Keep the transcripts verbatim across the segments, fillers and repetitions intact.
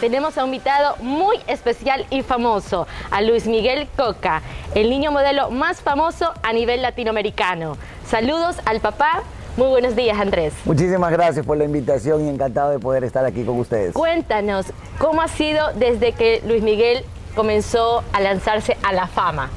tenemos a un invitado muy especial y famoso, a Luis Miguel Coca, el niño modelo más famoso a nivel latinoamericano. Saludos al papá. Muy buenos días, Andrés. Muchísimas gracias por la invitación y encantado de poder estar aquí con ustedes. Cuéntanos, ¿cómo ha sido desde que Luis Miguel comenzó a lanzarse a la fama?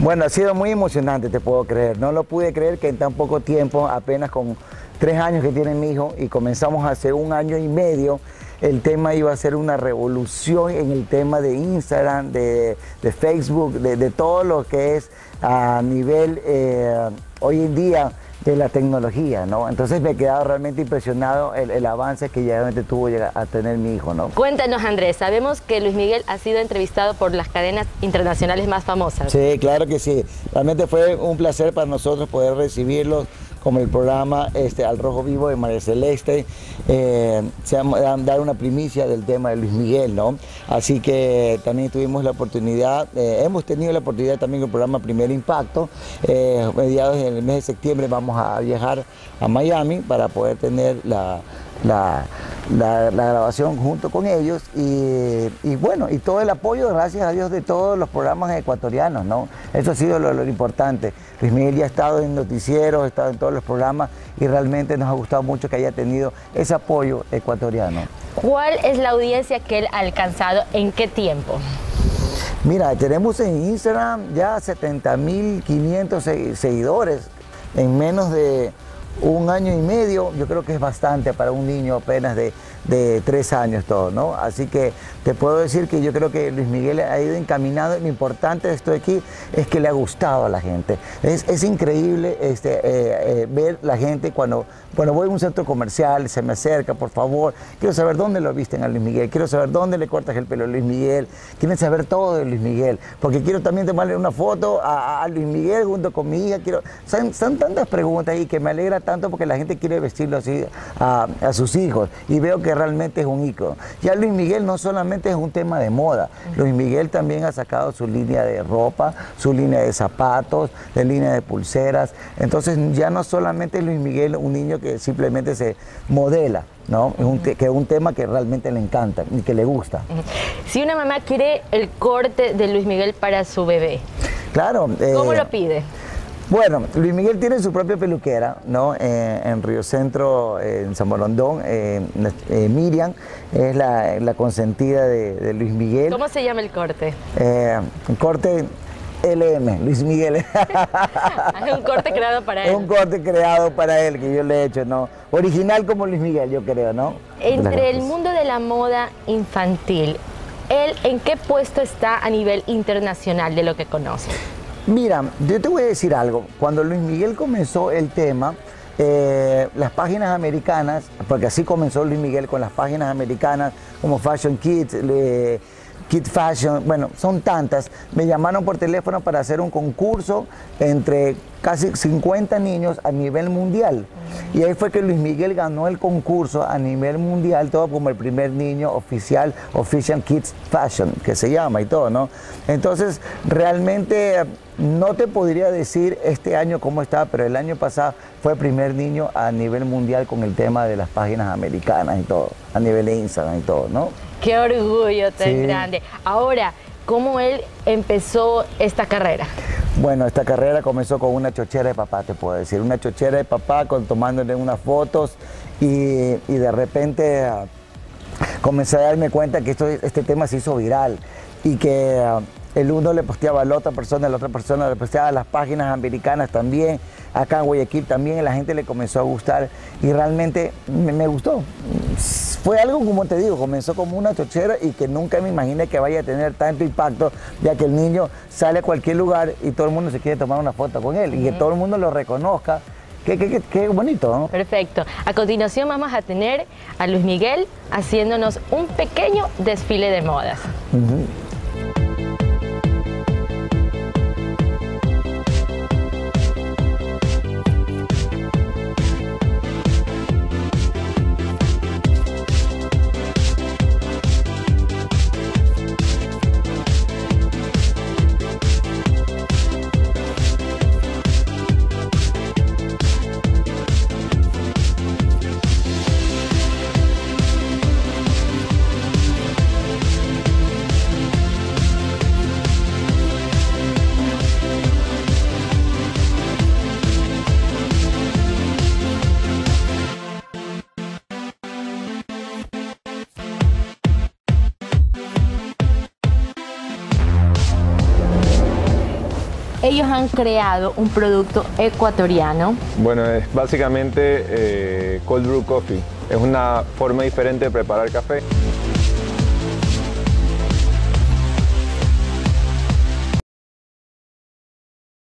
Bueno, ha sido muy emocionante, te puedo creer. No lo pude creer que en tan poco tiempo, apenas con tres años que tiene mi hijo y comenzamos hace un año y medio, el tema iba a ser una revolución en el tema de Instagram, de, de Facebook, de, de todo lo que es a nivel eh, hoy en día de la tecnología, ¿no? Entonces me he quedado realmente impresionado el, el avance que realmente tuvo a tener mi hijo, ¿no? Cuéntanos, Andrés, sabemos que Luis Miguel ha sido entrevistado por las cadenas internacionales más famosas. Sí, claro que sí. Realmente fue un placer para nosotros poder recibirlos, como el programa este, Al Rojo Vivo de María Celeste, eh, se han, dar una primicia del tema de Luis Miguel, ¿no? Así que también tuvimos la oportunidad, eh, hemos tenido la oportunidad también con el programa Primer Impacto, eh, mediados del mes de septiembre vamos a viajar a Miami para poder tener la... La, la, la grabación junto con ellos y, y bueno, y todo el apoyo, gracias a Dios, de todos los programas ecuatorianos, ¿no? Eso ha sido lo, lo importante. Luis Miguel ya ha estado en noticieros, ha estado en todos los programas y realmente nos ha gustado mucho que haya tenido ese apoyo ecuatoriano. ¿Cuál es la audiencia que él ha alcanzado? ¿En qué tiempo? Mira, tenemos en Instagram ya setenta mil quinientos seguidores en menos de un año y medio. Yo creo que es bastante para un niño apenas de, de tres años todo, ¿no? Así que te puedo decir que yo creo que Luis Miguel ha ido encaminado. Lo importante de esto aquí es que le ha gustado a la gente. Es, es increíble este, eh, eh, ver la gente cuando, cuando voy a un centro comercial, se me acerca, por favor, quiero saber dónde lo visten a Luis Miguel, quiero saber dónde le cortas el pelo a Luis Miguel, quieren saber todo de Luis Miguel, porque quiero también tomarle una foto a, a Luis Miguel junto con mi hija. Quiero, son, son tantas preguntas ahí que me alegra tanto porque la gente quiere vestirlo así a, a sus hijos y veo que realmente es un ícono. Ya Luis Miguel no solamente es un tema de moda, Luis Miguel también ha sacado su línea de ropa, su línea de zapatos, de línea de pulseras, entonces ya no solamente es Luis Miguel un niño que simplemente se modela, ¿no? Es un, que es un tema que realmente le encanta y que le gusta. Si una mamá quiere el corte de Luis Miguel para su bebé, claro, eh, ¿cómo lo pide? Bueno, Luis Miguel tiene su propia peluquera, ¿no? Eh, en Río Centro, eh, en San Morondón, eh, eh, Miriam es la, la consentida de, de Luis Miguel. ¿Cómo se llama el corte? Eh, el corte L M, Luis Miguel. Es un corte creado para él. Es un corte creado para él que yo le he hecho, ¿no? Original como Luis Miguel, yo creo, ¿no? Entre el mundo de la moda infantil, ¿él en qué puesto está a nivel internacional de lo que conoce? Mira, yo te voy a decir algo. Cuando Luis Miguel comenzó el tema, eh, las páginas americanas, porque así comenzó Luis Miguel con las páginas americanas, como Fashion Kids, eh, Kids Fashion, bueno, son tantas. Me llamaron por teléfono para hacer un concurso entre casi cincuenta niños a nivel mundial. Y ahí fue que Luis Miguel ganó el concurso a nivel mundial, todo como el primer niño oficial, Official Kids Fashion, que se llama y todo, ¿no? Entonces, realmente no te podría decir este año cómo está, pero el año pasado fue el primer niño a nivel mundial con el tema de las páginas americanas y todo, a nivel de Instagram y todo, ¿no? ¡Qué orgullo tan sí. grande! Ahora, ¿cómo él empezó esta carrera? Bueno, esta carrera comenzó con una chochera de papá, te puedo decir. Una chochera de papá con, tomándole unas fotos y, y de repente uh, comencé a darme cuenta que esto, este tema se hizo viral y que Uh, el uno le posteaba a la otra persona, la otra persona le posteaba a las páginas americanas también, acá en Guayaquil también, la gente le comenzó a gustar y realmente me, me gustó. Fue algo, como te digo, comenzó como una chochera y que nunca me imaginé que vaya a tener tanto impacto, ya que el niño sale a cualquier lugar y todo el mundo se quiere tomar una foto con él y que todo el mundo lo reconozca. Qué, qué, qué, qué bonito, ¿no? Perfecto. A continuación vamos a tener a Luis Miguel haciéndonos un pequeño desfile de modas. Uh-huh. ellos han creado un producto ecuatoriano. Bueno, es básicamente eh, cold brew coffee. Es una forma diferente de preparar café.